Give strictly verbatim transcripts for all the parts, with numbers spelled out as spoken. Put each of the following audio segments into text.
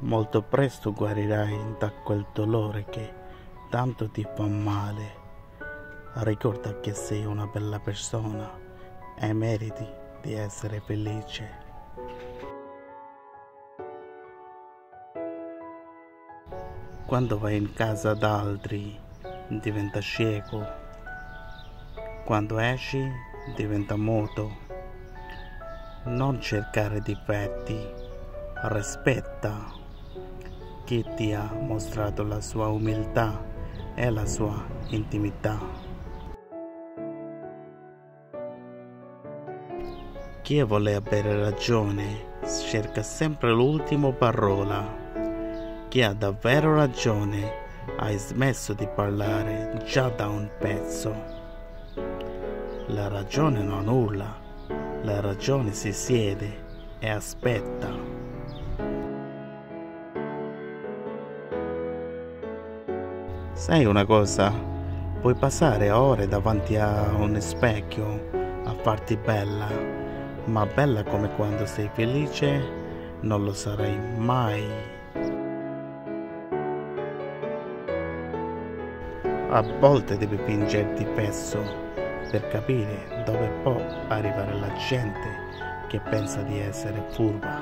molto presto guarirai da quel dolore che tanto ti fa male. Ricorda che sei una bella persona e meriti di essere felice. Quando vai in casa da altri diventa cieco, quando esci diventa muto. Non cercare difetti, rispetta chi ti ha mostrato la sua umiltà e la sua intimità. Chi vuole avere ragione cerca sempre l'ultima parola. Chi ha davvero ragione ha smesso di parlare già da un pezzo. La ragione non urla. La ragione si siede e aspetta. Sai una cosa? Puoi passare ore davanti a uno specchio a farti bella, ma bella come quando sei felice non lo sarai mai. A volte devi fingerti pezzo per capire dove può arrivare la gente che pensa di essere furba.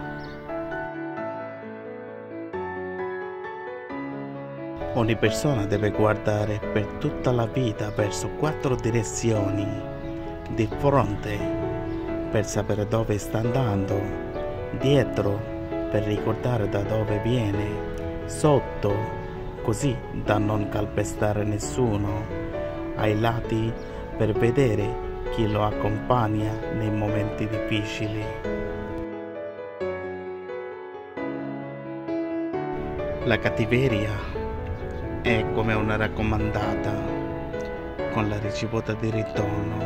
Ogni persona deve guardare per tutta la vita verso quattro direzioni di fronte per sapere dove sta andando, dietro per ricordare da dove viene, sotto così da non calpestare nessuno, ai lati per vedere chi lo accompagna nei momenti difficili. La cattiveria è come una raccomandata, con la ricevuta di ritorno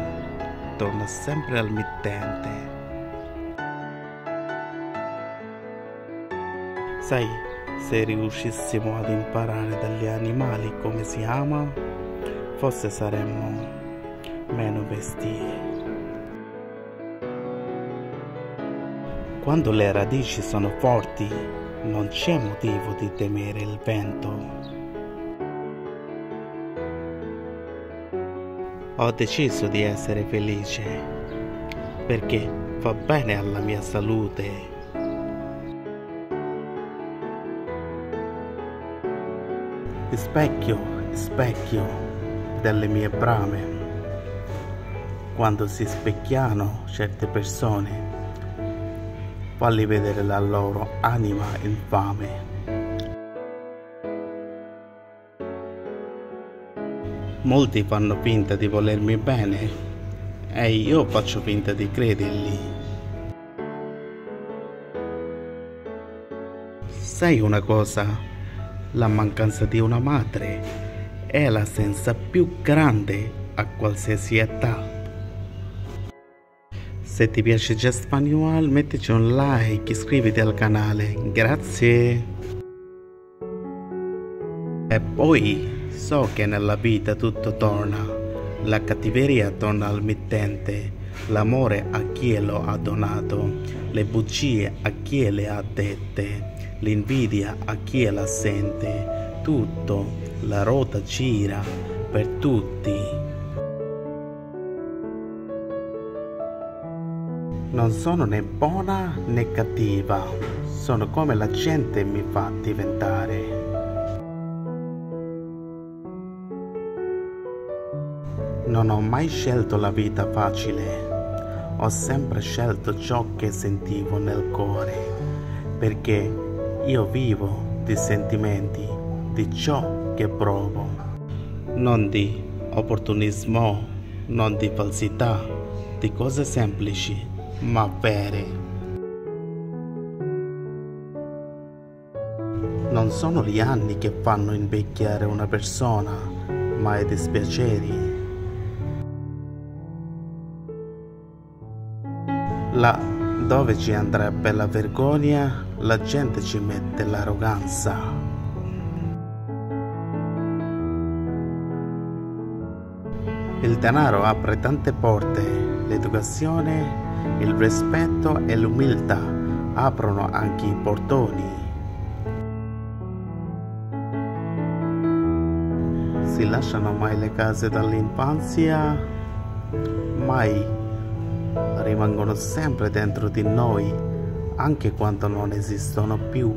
torna sempre al mittente. Sai, se riuscissimo ad imparare dagli animali come si ama, forse saremmo meno bestie. Quando le radici sono forti, non c'è motivo di temere il vento. Ho deciso di essere felice perché fa bene alla mia salute. Specchio, specchio delle mie brame. Quando si specchiano certe persone, falli vedere la loro anima infame. Molti fanno finta di volermi bene e io faccio finta di crederli. Sai una cosa? La mancanza di una madre è l'assenza più grande a qualsiasi età. Se ti piace Just Funny World, mettici un like, iscriviti al canale, grazie! E poi, so che nella vita tutto torna, la cattiveria torna al mittente, l'amore a chi lo ha donato, le bugie a chi le ha dette, l'invidia a chi la sente, tutto, la ruota gira per tutti. Non sono né buona né cattiva, sono come la gente mi fa diventare. Non ho mai scelto la vita facile, ho sempre scelto ciò che sentivo nel cuore, perché io vivo di sentimenti, di ciò che provo, non di opportunismo, non di falsità, di cose semplici ma vere. Non sono gli anni che fanno invecchiare una persona, ma i dispiaceri. Là dove ci andrebbe la vergogna, la gente ci mette l'arroganza. Il denaro apre tante porte, l'educazione, il rispetto e l'umiltà aprono anche i portoni. si lasciano mai le case dall'infanzia, mai, rimangono sempre dentro di noi, anche quando non esistono più.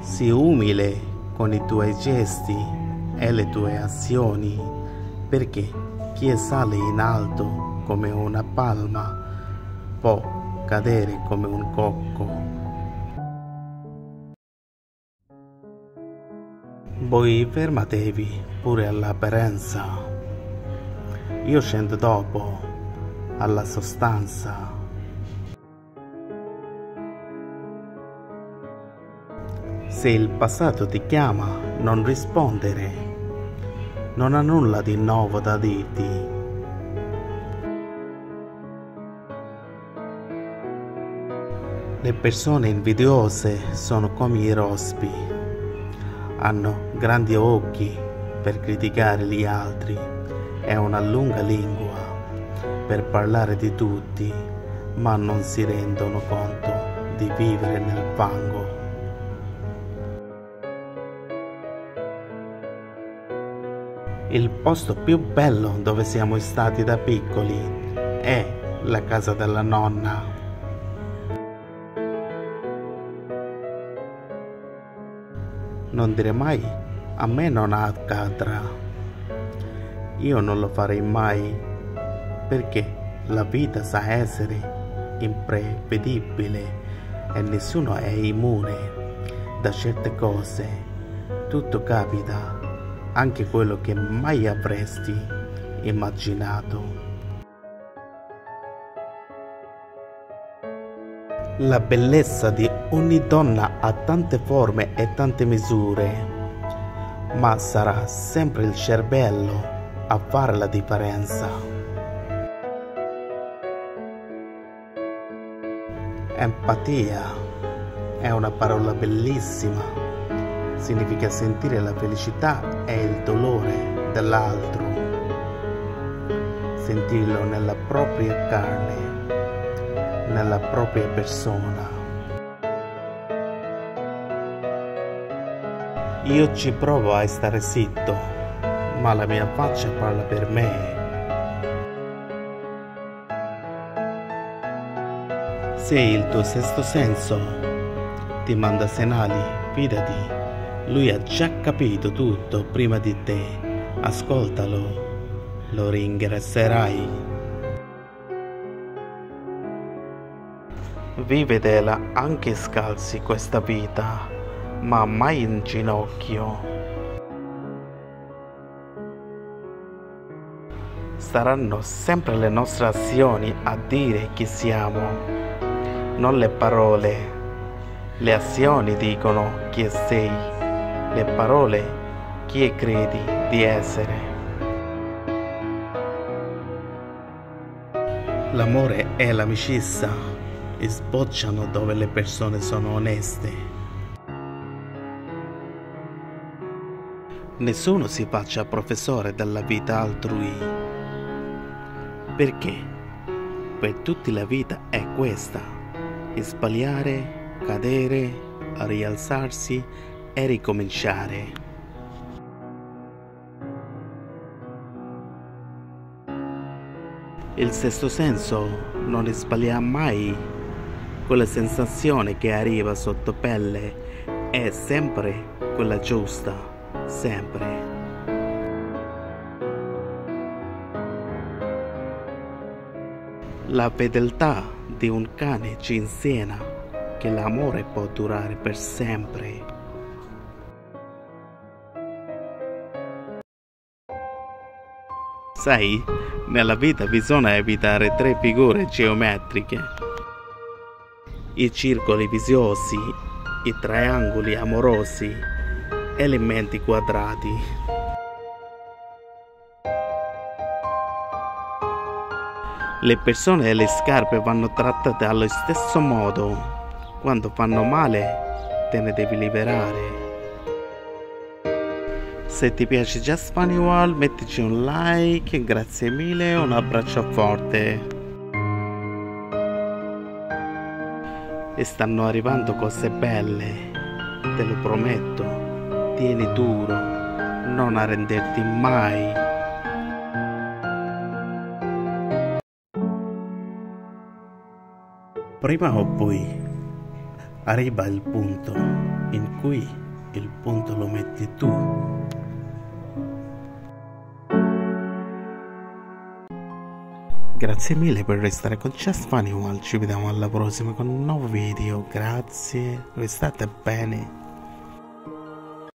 Sii umile con i tuoi gesti e le tue azioni, perché chi esale in alto come una palma può cadere come un cocco. Voi fermatevi pure all'apparenza. Io scendo dopo alla sostanza. Se il passato ti chiama, non rispondere. Non ha nulla di nuovo da dirti. Le persone invidiose sono come i rospi. Hanno grandi occhi per criticare gli altri e una lunga lingua per parlare di tutti, ma non si rendono conto di vivere nel fango. Il posto più bello dove siamo stati da piccoli è la casa della nonna. Non dire mai, a me non accadrà, io non lo farei mai, perché la vita sa essere imprevedibile e nessuno è immune da certe cose, tutto capita, anche quello che mai avresti immaginato. La bellezza di ogni donna ha tante forme e tante misure, ma sarà sempre il cervello a fare la differenza. Empatia è una parola bellissima, significa sentire la felicità e il dolore dell'altro, sentirlo nella propria carne, nella propria persona. Io ci provo a stare zitto, ma la mia faccia parla per me. Se il tuo sesto senso ti manda segnali, fidati, lui ha già capito tutto prima di te, ascoltalo, lo ringrazierai. Vivetela anche scalzi questa vita, ma mai in ginocchio. Saranno sempre le nostre azioni a dire chi siamo, non le parole. Le azioni dicono chi sei, le parole chi credi di essere. L'amore è l'amicizia. Sbocciano dove le persone sono oneste. Nessuno si faccia professore della vita altrui, perché per tutti la vita è questa: sbagliare, cadere, rialzarsi e ricominciare. Il sesto senso non sbaglia mai. Quella sensazione che arriva sotto pelle è sempre quella giusta, sempre. La fedeltà di un cane ci insegna che l'amore può durare per sempre. Sai, nella vita bisogna evitare tre figure geometriche: i circoli viziosi, i triangoli amorosi, elementi quadrati. Le persone e le scarpe vanno trattate allo stesso modo. Quando fanno male, te ne devi liberare. Se ti piace Just Funny World, mettici un like, grazie mille, un abbraccio forte. E stanno arrivando cose belle, te lo prometto. tieni duro, non arrenderti mai. Prima o poi arriva il punto in cui il punto lo metti tu. Grazie mille per restare con Just Funny World, ci vediamo alla prossima con un nuovo video, grazie, restate bene.